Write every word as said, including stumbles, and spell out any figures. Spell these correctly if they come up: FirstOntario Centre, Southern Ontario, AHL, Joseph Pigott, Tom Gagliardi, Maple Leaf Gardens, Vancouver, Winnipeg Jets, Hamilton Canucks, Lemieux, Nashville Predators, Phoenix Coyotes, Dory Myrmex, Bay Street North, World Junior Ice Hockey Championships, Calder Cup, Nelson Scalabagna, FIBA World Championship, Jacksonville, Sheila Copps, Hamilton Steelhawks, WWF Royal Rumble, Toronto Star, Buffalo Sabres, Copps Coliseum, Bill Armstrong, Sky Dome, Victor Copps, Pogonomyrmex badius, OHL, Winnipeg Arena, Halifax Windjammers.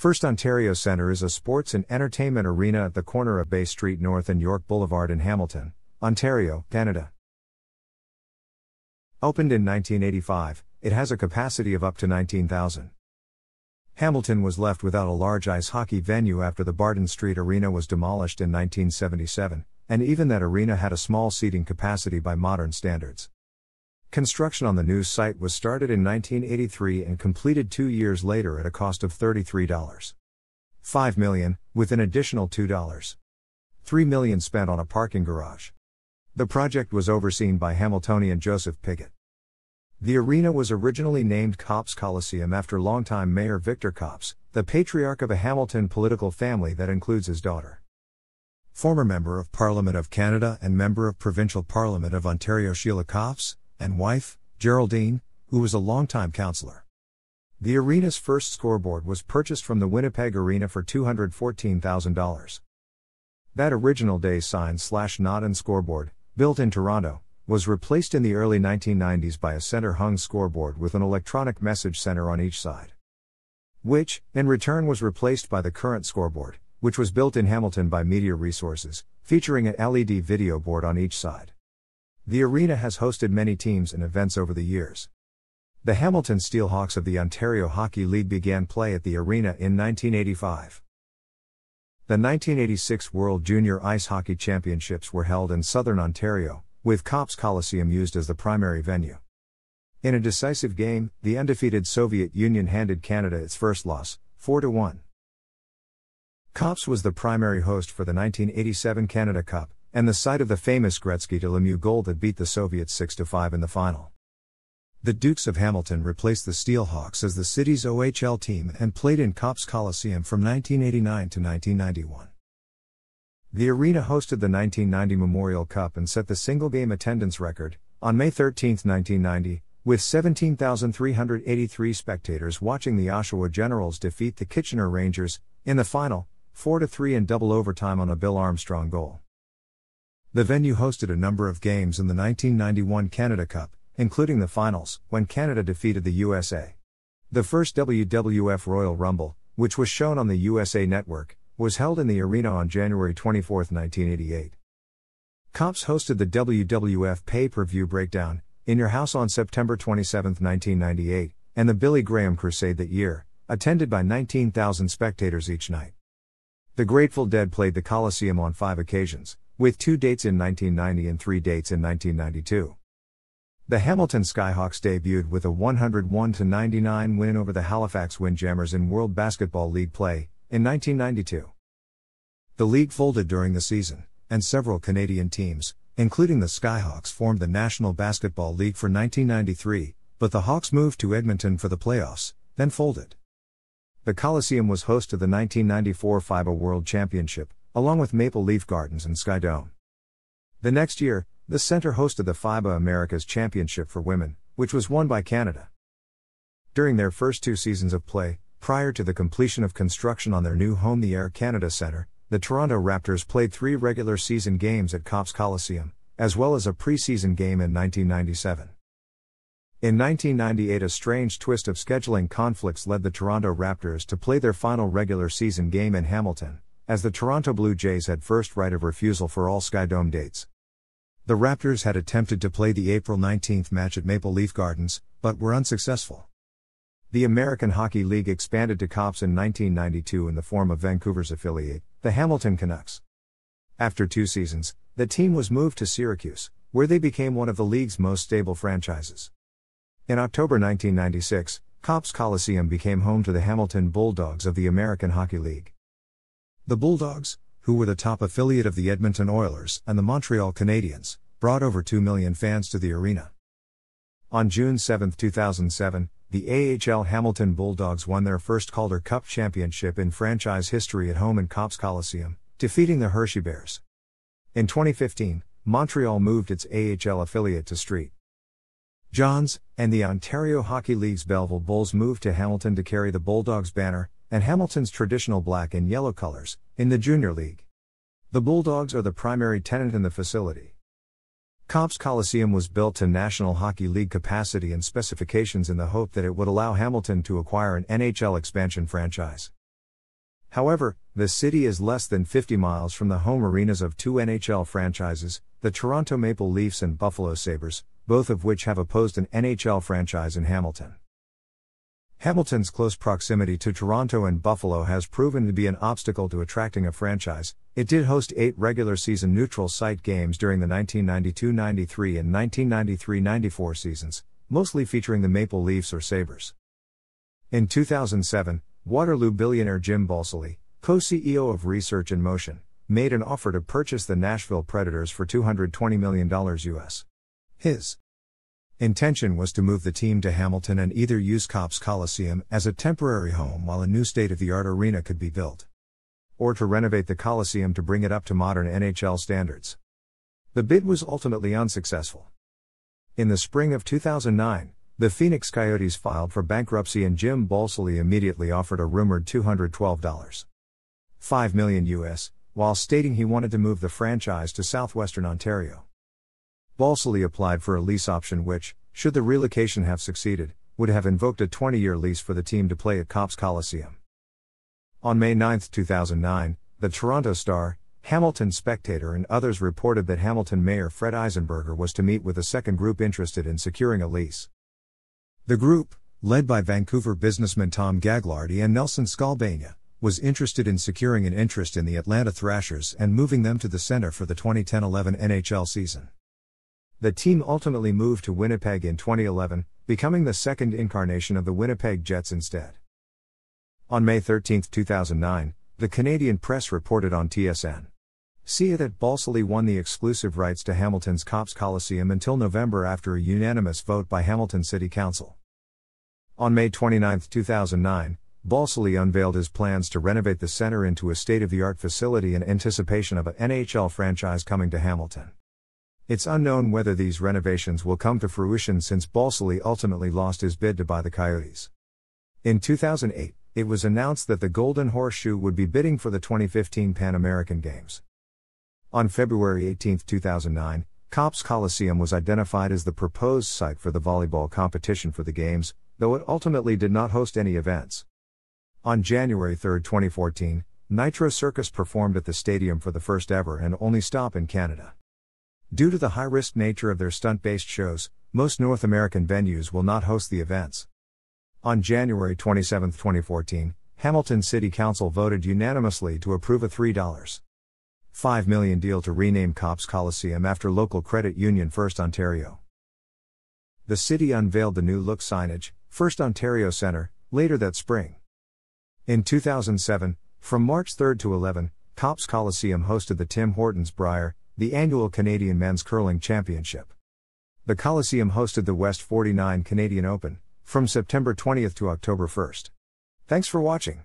FirstOntario Centre is a sports and entertainment arena at the corner of Bay Street North and York Boulevard in Hamilton, Ontario, Canada. Opened in nineteen eighty-five, it has a capacity of up to nineteen thousand. Hamilton was left without a large ice hockey venue after the Barden Street Arena was demolished in nineteen seventy-seven, and even that arena had a small seating capacity by modern standards. Construction on the new site was started in nineteen eighty-three and completed two years later at a cost of thirty-three point five million dollars, with an additional two point three million dollars spent on a parking garage. The project was overseen by Hamiltonian Joseph Pigott. The arena was originally named Copps Coliseum after longtime Mayor Victor Copps, the patriarch of a Hamilton political family that includes his daughter. Former Member of Parliament of Canada and Member of Provincial Parliament of Ontario Sheila Copps, and wife, Geraldine, who was a longtime councillor. The arena's first scoreboard was purchased from the Winnipeg Arena for two hundred fourteen thousand dollars. That original Day Signs/Naden scoreboard, built in Toronto, was replaced in the early nineteen nineties by a center-hung scoreboard with an electronic message center on each side, which, in return, was replaced by the current scoreboard, which was built in Hamilton by Media Resources, featuring an L E D video board on each side. The arena has hosted many teams and events over the years. The Hamilton Steelhawks of the Ontario Hockey League began play at the arena in nineteen eighty-five. The nineteen eighty-six World Junior Ice Hockey Championships were held in southern Ontario, with Copps Coliseum used as the primary venue. In a decisive game, the undefeated Soviet Union handed Canada its first loss, four to one. Copps was the primary host for the nineteen eighty-seven Canada Cup, and the site of the famous Gretzky to Lemieux goal that beat the Soviets six to five in the final. The Dukes of Hamilton replaced the Steelhawks as the city's O H L team and played in Copps Coliseum from nineteen eighty-nine to nineteen ninety-one. The arena hosted the nineteen ninety Memorial Cup and set the single-game attendance record, on May thirteenth nineteen ninety, with seventeen thousand three hundred eighty-three spectators watching the Oshawa Generals defeat the Kitchener Rangers, in the final, four to three in double overtime on a Bill Armstrong goal. The venue hosted a number of games in the nineteen ninety-one Canada Cup, including the finals, when Canada defeated the U S A. The first W W F Royal Rumble, which was shown on the U S A Network, was held in the arena on January twenty-fourth nineteen eighty-eight. Copps hosted the W W F pay-per-view breakdown, In Your House on September twenty-seventh nineteen ninety-eight, and the Billy Graham Crusade that year, attended by nineteen thousand spectators each night. The Grateful Dead played the Coliseum on five occasions, with two dates in nineteen ninety and three dates in nineteen ninety-two. The Hamilton Skyhawks debuted with a one oh one to ninety-nine win over the Halifax Windjammers in World Basketball League play, in nineteen ninety-two. The league folded during the season, and several Canadian teams, including the Skyhawks, formed the National Basketball League for nineteen ninety-three, but the Hawks moved to Edmonton for the playoffs, then folded. The Coliseum was host to the nineteen ninety-four FIBA World Championship, along with Maple Leaf Gardens and Sky Dome. The next year, the centre hosted the FIBA Americas Championship for Women, which was won by Canada. During their first two seasons of play, prior to the completion of construction on their new home, the Air Canada Centre, the Toronto Raptors played three regular season games at Copps Coliseum, as well as a pre-season game in nineteen ninety-seven. In nineteen ninety-eight, a strange twist of scheduling conflicts led the Toronto Raptors to play their final regular season game in Hamilton, as the Toronto Blue Jays had first right of refusal for all Sky Dome dates. The Raptors had attempted to play the April nineteenth match at Maple Leaf Gardens, but were unsuccessful. The American Hockey League expanded to Copps in nineteen ninety-two in the form of Vancouver's affiliate, the Hamilton Canucks. After two seasons, the team was moved to Syracuse, where they became one of the league's most stable franchises. In October nineteen ninety-six, Copps Coliseum became home to the Hamilton Bulldogs of the American Hockey League. The Bulldogs, who were the top affiliate of the Edmonton Oilers and the Montreal Canadiens, brought over two million fans to the arena. On June seventh two thousand seven, the A H L Hamilton Bulldogs won their first Calder Cup championship in franchise history at home in Copps Coliseum, defeating the Hershey Bears. In twenty fifteen, Montreal moved its A H L affiliate to Street Johns, and the Ontario Hockey League's Belleville Bulls moved to Hamilton to carry the Bulldogs banner and Hamilton's traditional black and yellow colors, in the Junior League. The Bulldogs are the primary tenant in the facility. Copps Coliseum was built to National Hockey League capacity and specifications in the hope that it would allow Hamilton to acquire an N H L expansion franchise. However, the city is less than fifty miles from the home arenas of two N H L franchises, the Toronto Maple Leafs and Buffalo Sabres, both of which have opposed an N H L franchise in Hamilton. Hamilton's close proximity to Toronto and Buffalo has proven to be an obstacle to attracting a franchise. It did host eight regular-season neutral-site games during the nineteen ninety-two ninety-three and nineteen ninety-three ninety-four seasons, mostly featuring the Maple Leafs or Sabres. In two thousand seven, Waterloo billionaire Jim Balsillie, co-C E O of Research in Motion, made an offer to purchase the Nashville Predators for two hundred twenty million dollars U S. His intention was to move the team to Hamilton and either use Copps Coliseum as a temporary home while a new state-of-the-art arena could be built, or to renovate the Coliseum to bring it up to modern N H L standards. The bid was ultimately unsuccessful. In the spring of two thousand nine, the Phoenix Coyotes filed for bankruptcy and Jim Balsillie immediately offered a rumored two hundred twelve point five million U S, while stating he wanted to move the franchise to southwestern Ontario. Balsillie applied for a lease option which, should the relocation have succeeded, would have invoked a twenty-year lease for the team to play at Copps Coliseum. On May ninth two thousand nine, the Toronto Star, Hamilton Spectator and others reported that Hamilton Mayor Fred Eisenberger was to meet with a second group interested in securing a lease. The group, led by Vancouver businessman Tom Gagliardi and Nelson Scalabagna, was interested in securing an interest in the Atlanta Thrashers and moving them to the center for the twenty ten eleven N H L season. The team ultimately moved to Winnipeg in twenty eleven, becoming the second incarnation of the Winnipeg Jets instead. On May thirteenth two thousand nine, the Canadian press reported on T S N C that Balsillie won the exclusive rights to Hamilton's Copps Coliseum until November after a unanimous vote by Hamilton City Council. On May twenty-ninth two thousand nine, Balsillie unveiled his plans to renovate the centre into a state-of-the-art facility in anticipation of an N H L franchise coming to Hamilton. It's unknown whether these renovations will come to fruition since Balsillie ultimately lost his bid to buy the Coyotes. In two thousand eight, it was announced that the Golden Horseshoe would be bidding for the twenty fifteen Pan American Games. On February eighteenth two thousand nine, Copps Coliseum was identified as the proposed site for the volleyball competition for the Games, though it ultimately did not host any events. On January third twenty fourteen, Nitro Circus performed at the stadium for the first ever and only stop in Canada. Due to the high-risk nature of their stunt-based shows, most North American venues will not host the events. On January twenty-seventh twenty fourteen, Hamilton City Council voted unanimously to approve a three point five million dollars deal to rename Copps Coliseum after local credit union First Ontario. The city unveiled the new-look signage, FirstOntario Centre, later that spring. In two thousand seven, from March third to eleventh, Copps Coliseum hosted the Tim Hortons Brier, the annual Canadian Men's Curling Championship. The Coliseum hosted the West forty-nine Canadian Open, from September twentieth to October first. Thanks for watching.